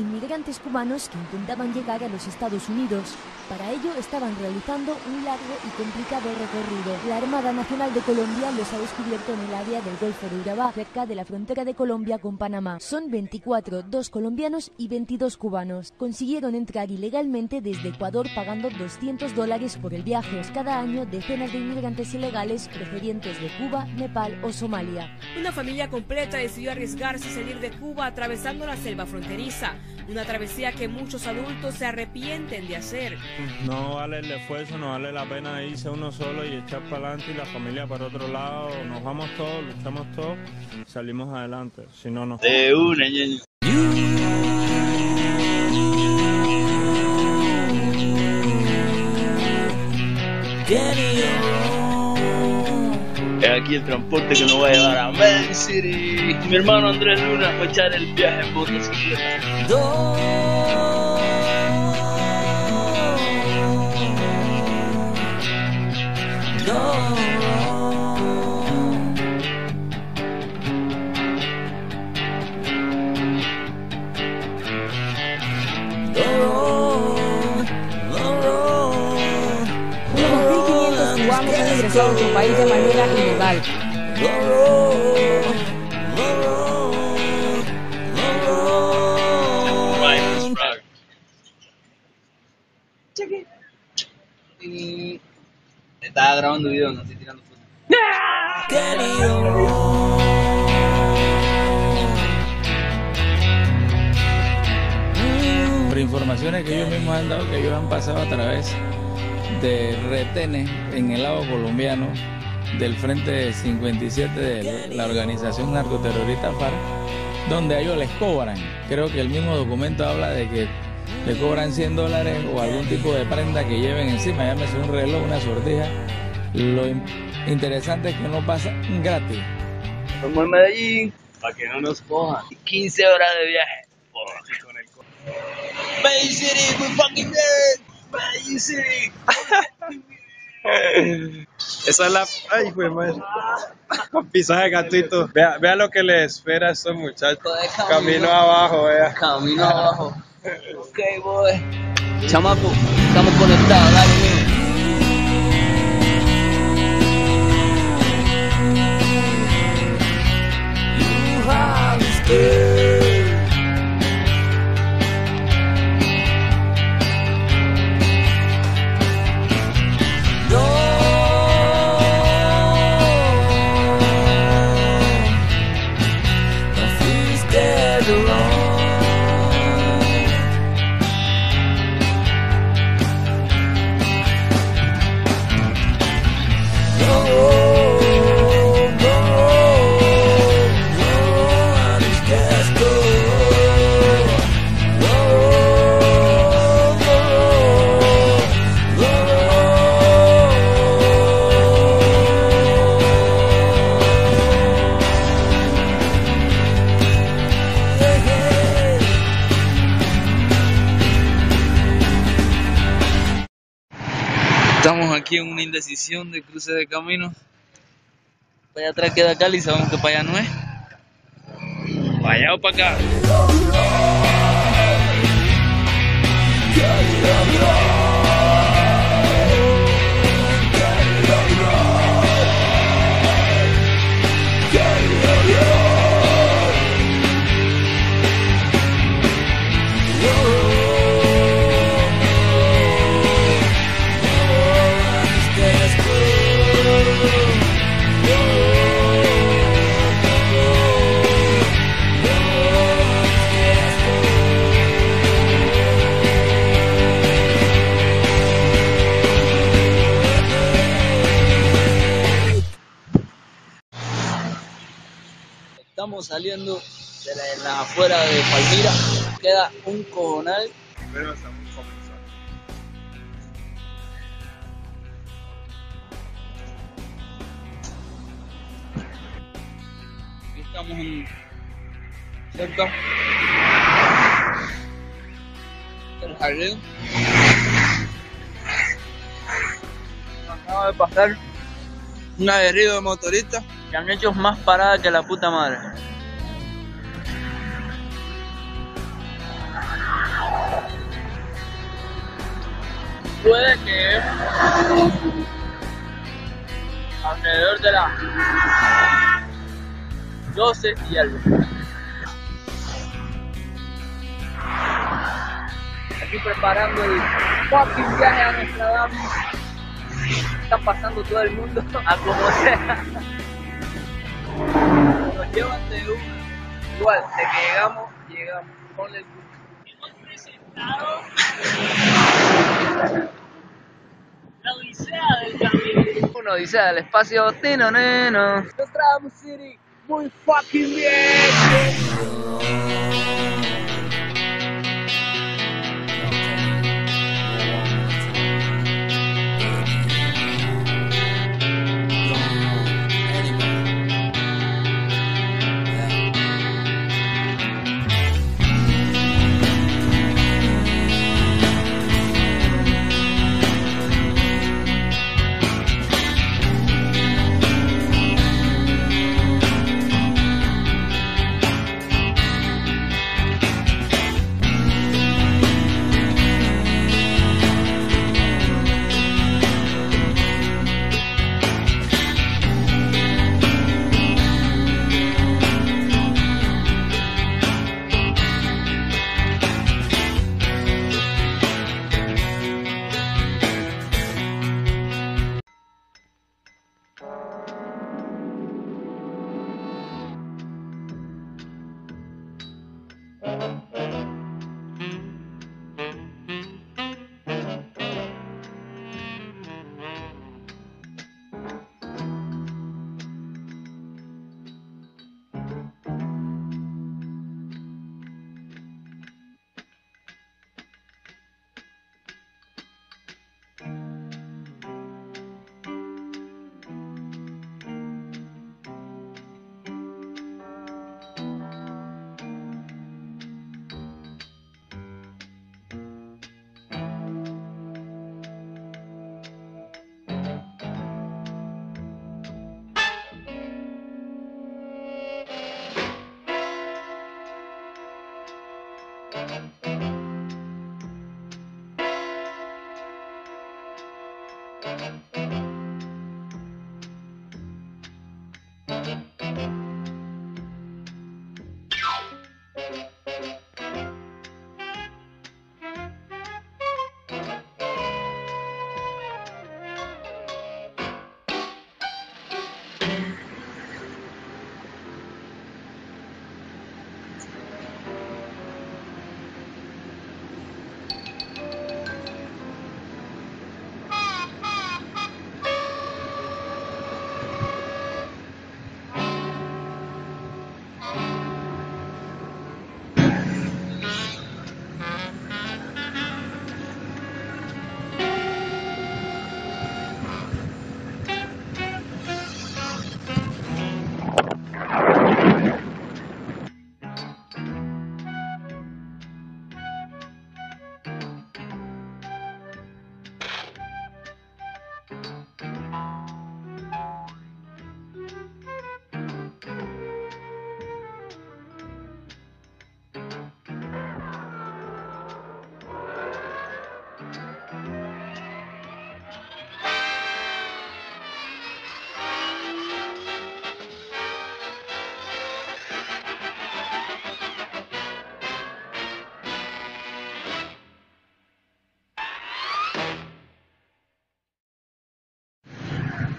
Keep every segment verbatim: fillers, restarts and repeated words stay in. inmigrantes cubanos que intentaban llegar a los Estados Unidos. Para ello estaban realizando un largo y complicado recorrido. La Armada Nacional de Colombia los ha descubierto en el área del Golfo de Urabá, cerca de la frontera de Colombia con Panamá. Son veinticuatro, dos colombianos y veintidós cubanos. Consiguieron entrar ilegalmente desde Ecuador pagando doscientos dólares por el viaje. Cada año decenas de inmigrantes ilegales procedentes de Cuba, Nepal o Somalia. Una familia completa decidió arriesgarse a salir de Cuba atravesando la selva fronteriza. Una travesía que muchos adultos se arrepienten de hacer. No vale el esfuerzo, no vale la pena irse uno solo y echar para adelante y la familia para otro lado. Nos vamos todos, luchamos todos, salimos adelante. Si no, nos... De una, ñeño. Es aquí el transporte que nos va a llevar a Medellín. Mi hermano Andrés Luna fue a echar el viaje en motocicleta. Vamos a ingresar a nuestro país de manera ilegal. Y... estaba grabando video, no estoy tirando fotos. Por informaciones que ellos mismos han dado, que ellos han pasado a través de retenes en el lado colombiano del Frente cincuenta y siete de la organización narcoterrorista FARC, donde a ellos les cobran, creo que el mismo documento habla de que le cobran cien dólares o algún tipo de prenda que lleven encima, llámese un reloj, una sortija. Lo interesante es que no pasa gratis. Estamos en Medellín, para que no nos cojan. quince horas de viaje. Por con el co Bay City, we fucking dead. Bay City. Esa es la... ¡Ay, güey, madre! Pisaje gratuito. Vea, vea lo que les espera a estos muchachos. Camino, camino abajo, vea. Camino abajo. Ok, boy. Chamaco, estamos conectados, dale, mío. Estamos aquí en una indecisión de cruces de caminos. Para allá atrás queda Cali, sabemos que para allá no es. Para allá o para acá. Estamos saliendo de la, de la afuera de Palmira, queda un cojonal. Pero estamos comenzando. Aquí estamos en... cerca del jardín. Acaba de pasar un aguerrido de motoristas que han hecho más parada que la puta madre. puede que alrededor de las doce y algo. Aquí preparando el fucking viaje a nuestra dama. Está pasando todo el mundo a como sea. Nos llevan de una. Igual, de que llegamos, llegamos. Ponle el culo. Hemos presentado la odisea del camino. Una odisea del espacio, tino, neno. Nos traemos City muy fucking bien.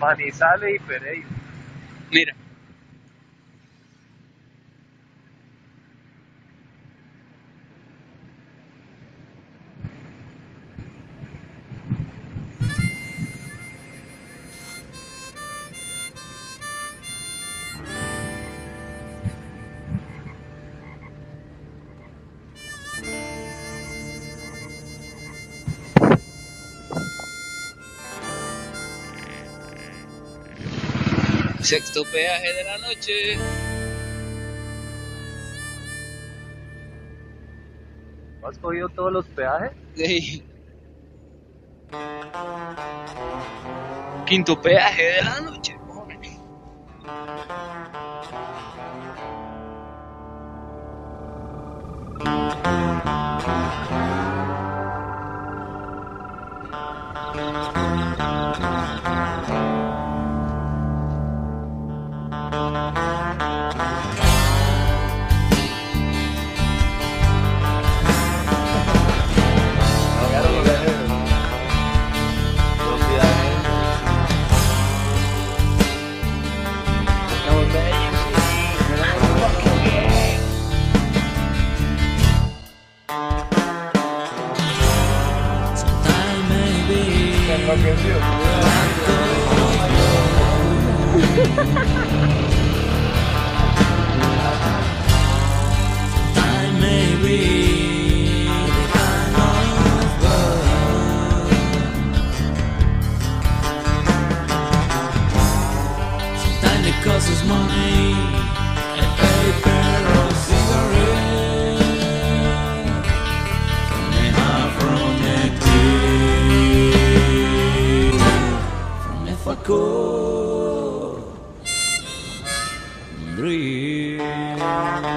Manizales y Pereira. Mira. Sexto peaje de la noche. ¿Has cogido todos los peajes? Sí. Quinto peaje de la noche. Pobre. Cool. Breathe.